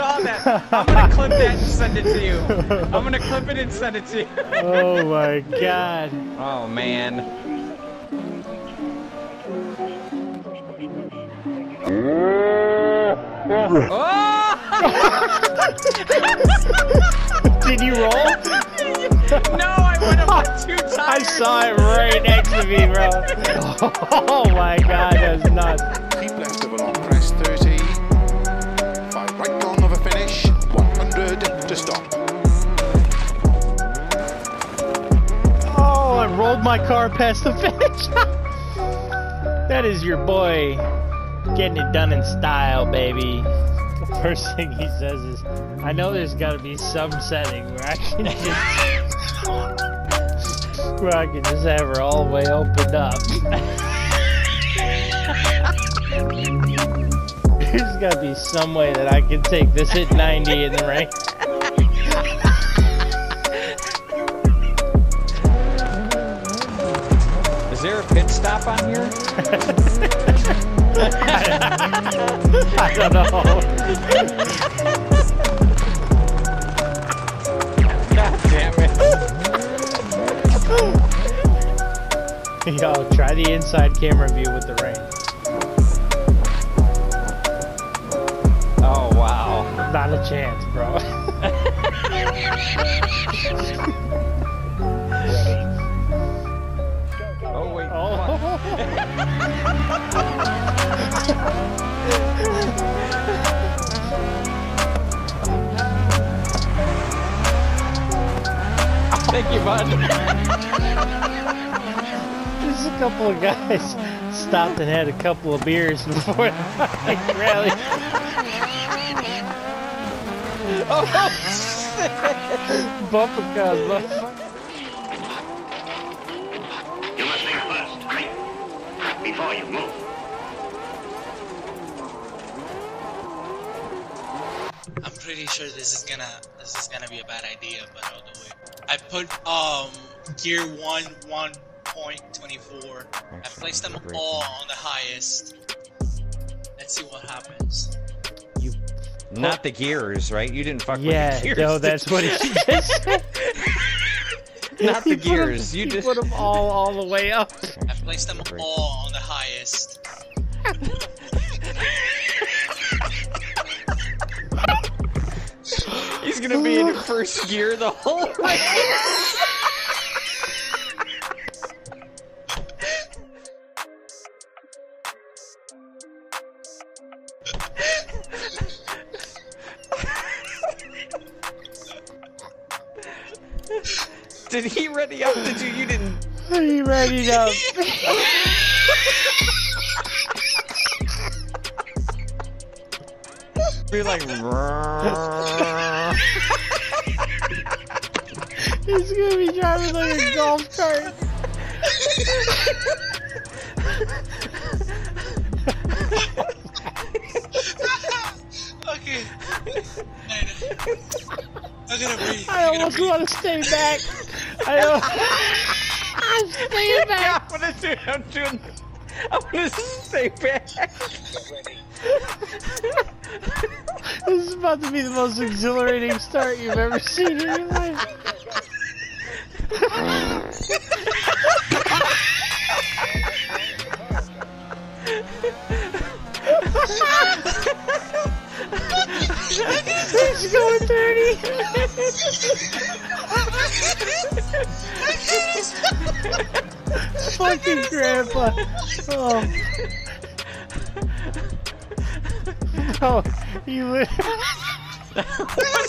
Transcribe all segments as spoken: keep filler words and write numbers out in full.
saw that. I'm gonna clip that and send it to you. I'm gonna clip it and send it to you. Oh my god. Oh man. Oh! Did you roll? No, I went up like two times. I saw it right next to me, bro. Oh my god, that was nuts. To stop. Oh, I rolled my car past the finish. That is your boy getting it done in style, baby. The first thing he says is, I know there's got to be some setting where I can just where I can just have her all the way opened up. There's got to be some way that I can take this hit ninety in the rain. Is there a pit stop on here? I don't know. God damn it. Yo, try the inside camera view with the rain. Oh, wow. Not a chance, bro. Thank you, bud. Just a couple of guys stopped and had a couple of beers before the fucking rally. Oh, shit! Bumper cars, motherfucker. You must think first, right? Before you move. I'm pretty sure this is gonna this is gonna be a bad idea, but I'll do it. I put um gear one one point twenty four. I placed them all on the highest. Let's see what happens. You not the gears, right? You didn't fuck yeah, with the gears. Yeah, no, that's what he just said. Not the gears. Them, you just put them all all the way up. I placed them all on the highest. He's gonna be in first gear the whole way. Did he ready up? Did you? You didn't. He readied up. Be like. He's gonna be driving like a golf cart. Okay. I'm gonna breathe. I almost want to stay back. I don't. I'm staying back. I'm gonna do. I'm doing. I'm gonna stay back. This is about to be the most exhilarating start you've ever seen in your life. He's going dirty. Fucking grandpa. Oh. Oh, you li- What are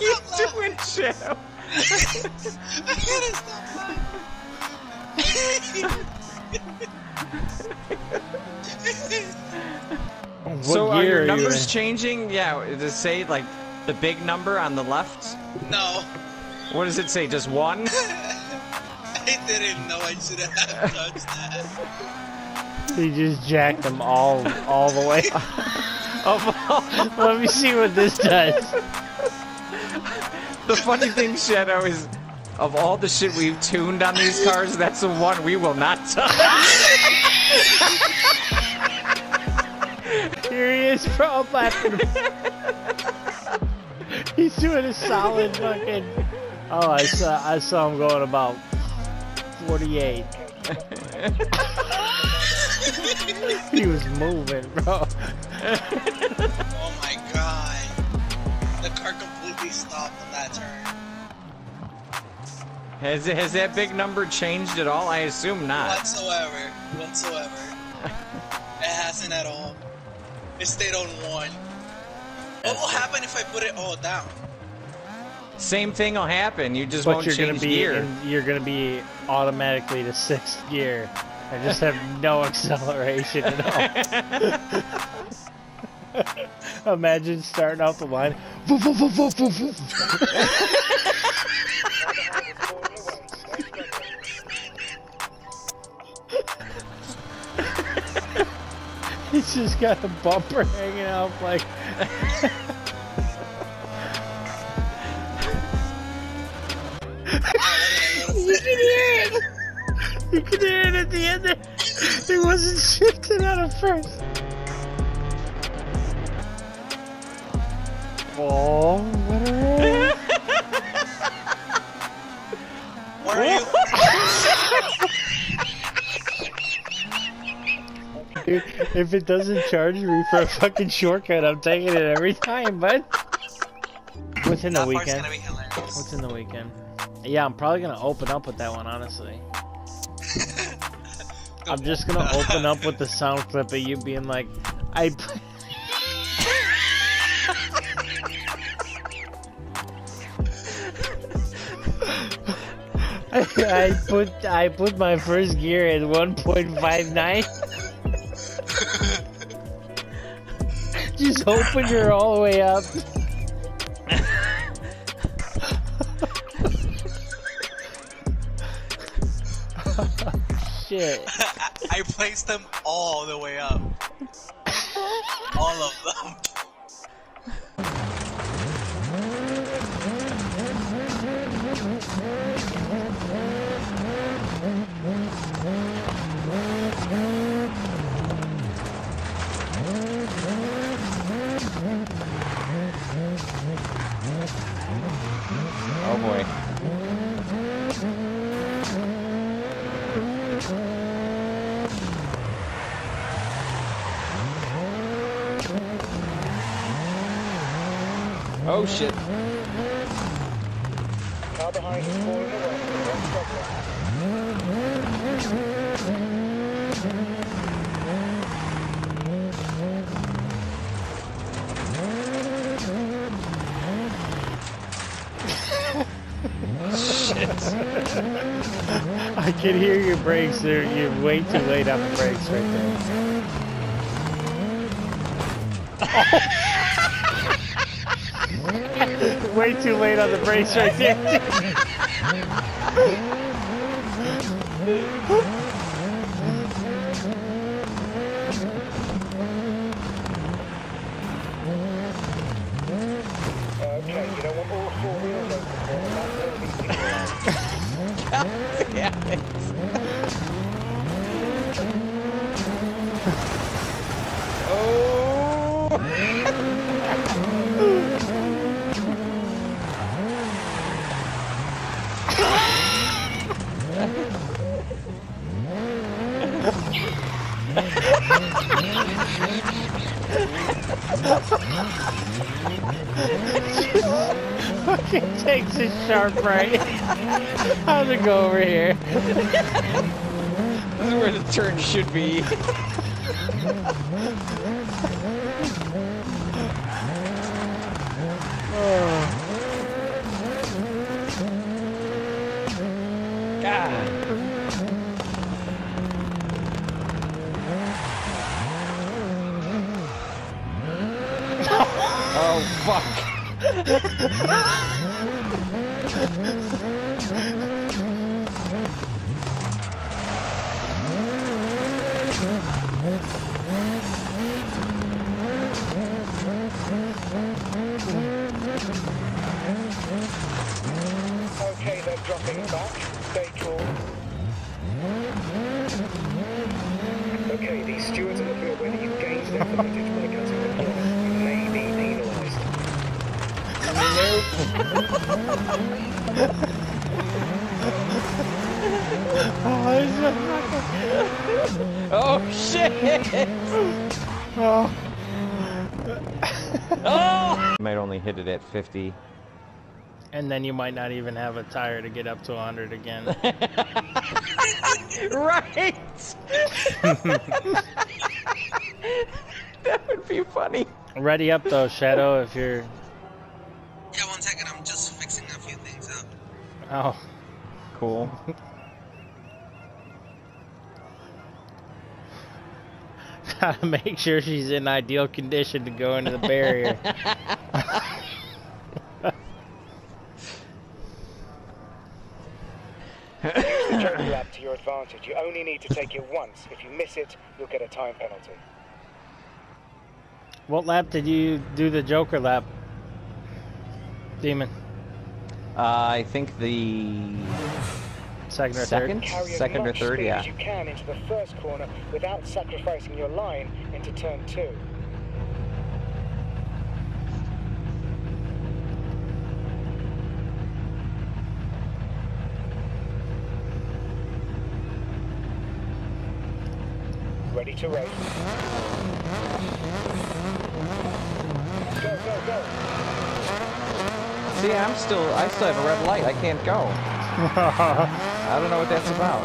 you doing, Joe? So are your numbers changing? Yeah, does it say like the big number on the left? No. What does it say? Just one? I didn't know I should have touched that. He just jacked them all, all the way. Oh, let me see what this does. The funny thing, Shadow, is of all the shit we've tuned on these cars, that's the one we will not touch. Here he is, pro platform. He's doing a solid fucking. Oh, I saw, I saw him going about forty-eight. He was moving, bro. Oh my god. The car completely stopped on that turn. Has, has that big number changed at all? I assume not. Whatsoever. Whatsoever. It hasn't at all. It stayed on one. What will happen if I put it all down? Same thing will happen. You just but won't you're change gonna be gear. In, you're going to be automatically to sixth gear. I just have no acceleration at all. Imagine starting off the line. He's just got a bumper hanging out like. You can hear it! You can hear it at the end there! It wasn't shifting out of first! Oh, what are What are you? Dude, if it doesn't charge me for a fucking shortcut, I'm taking it every time, bud! What's in the weekend? What's in the weekend? Yeah, I'm probably gonna open up with that one, honestly. I'm just gonna open up with the sound clip of you being like, I. I, I put I put my first gear at one point five nine. Just opened her all the way up. Shit. I placed them all the way up. All of them. Oh boy. Oh shit. Car behind is pulling away. Shit. I can hear your brakes there. You're way too late on the brakes right there. Oh. Way too late on the brakes right there. Okay, you don't want all four wheels open. Yeah. Oh. Fucking takes a sharp right. I'm gonna go over here. This is where the turn should be. Oh. God. Oh fuck! Okay, they're dropping back. Stay cool. Okay, these stewards are looking at whether you gauge their footage by cutting the corner. Maybe. Yeah. Oh shit! Oh. Oh! You might only hit it at fifty. And then you might not even have a tire to get up to one hundred again. Right! That would be funny. Ready up though, Shadow, if you're... Yeah, one second, I'm just fixing a few things up. Oh. Cool. Gotta make sure she's in ideal condition to go into the barrier. Turn the lap to your advantage. You only need to take it once. If you miss it, you'll get a time penalty. What lap did you do the Joker lap, Demon? Uh, I think the second or second? third. Second or third, yeah. As you can into the first corner without sacrificing your line into turn two. Ready to race. Go, go, go. See, I'm still, I still have a red light. I can't go. I don't know what that's about.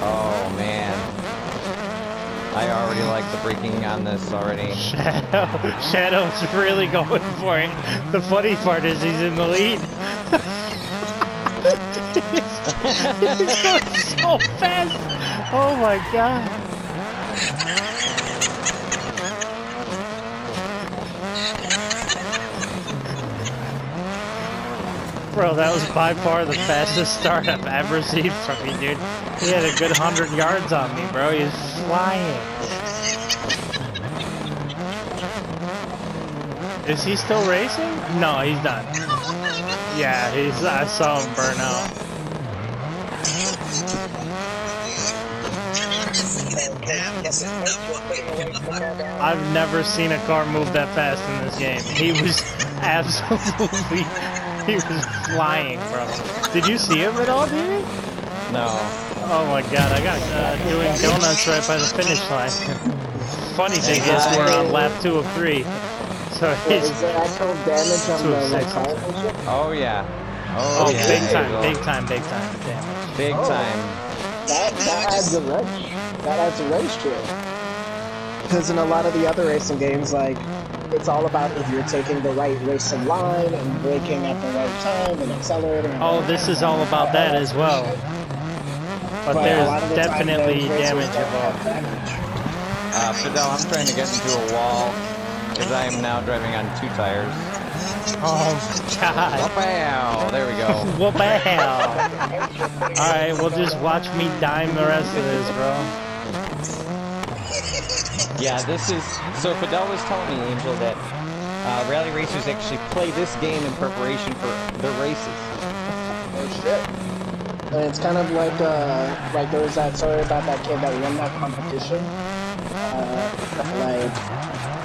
Oh, man. I already like the braking on this already. Shadow. Shadow's really going for it. The funny part is he's in the lead. He's going so fast! Oh my god! Bro, that was by far the fastest start I've ever seen from you, dude. He had a good hundred yards on me, bro. He was flying. Is he still racing? No, he's not. Yeah, he's. I saw him burn out. I've never seen a car move that fast in this game. He was absolutely, he was flying, bro. Did you see him at all, dude? No. Oh my god, I got uh, doing donuts right by the finish line. Funny thing is, we're on lap two of three. So it's actual damage on the car. Oh yeah. Oh, oh yeah. Big time, big time, big time, big time. Big oh. time. That, that adds a wrench. That adds a wrench to it. Because in a lot of the other racing games, like, it's all about if you're taking the right racing line and braking at the right time and accelerating. Oh, this is all about that as well. But, but there's definitely damage involved. Uh, Fidel, I'm trying to get into a wall because I am now driving on two tires. Oh god. Whoop-ow. There we go. Whoop-ow. Alright, well just watch me dime the rest of this, bro. Yeah, this is... So Fidel was telling me, Angel, that uh, rally racers actually play this game in preparation for their races. Oh shit. And it's kind of like, uh, like there was that story about that kid that won that competition. Uh, like...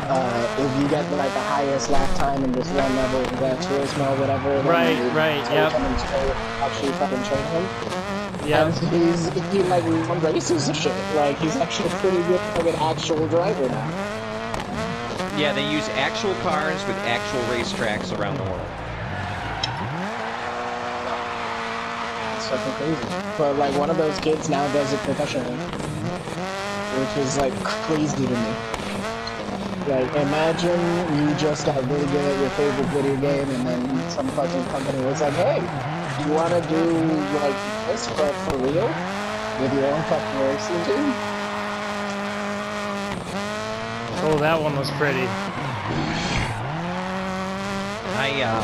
Uh, if you get like the highest lap time in this one level, the Turismo, whatever. Right, you, right, yeah. Actually, fucking train him. Yeah. He's he like won races and shit. Like he's actually pretty good, like an actual driver now. Yeah, they use actual cars with actual racetracks around the world. That's fucking crazy. But like one of those kids now does it professionally, which is like crazy to me. Like, imagine you just got really good at your favorite video game and then some fucking company was like, hey, you want to do, like, this but for real? With your own fucking racing team? Oh, that one was pretty. I, uh...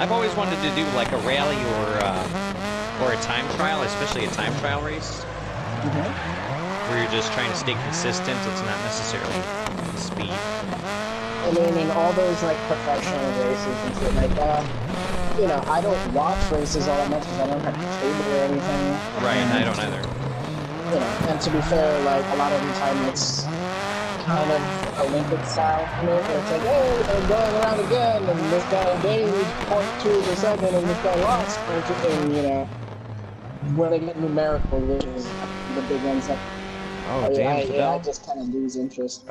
I've always wanted to do, like, a rally or, uh... or a time trial, especially a time trial race. Mm-hmm. Where you're just trying to stay consistent, it's not necessarily speed. I mean, in all those, like, professional races and shit like that, you know, I don't watch races all that much because I don't have a table or anything. Right, and I don't either. You know, and to be fair, like, a lot of the time it's kind of Olympic style. I mean, it's like, hey, they're going around again, and this guy gained zero point two seven, and this guy lost, and you know, where they get numerical, which is the big insight. Oh, oh damn, yeah, Fidel. Yeah, I just kind of lose interest.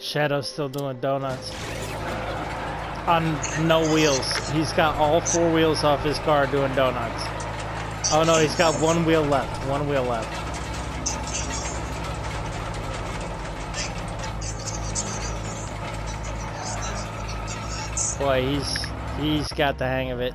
Shadow's still doing donuts. On no wheels. He's got all four wheels off his car doing donuts. Oh no, he's got one wheel left. One wheel left. Boy, he's he's got the hang of it.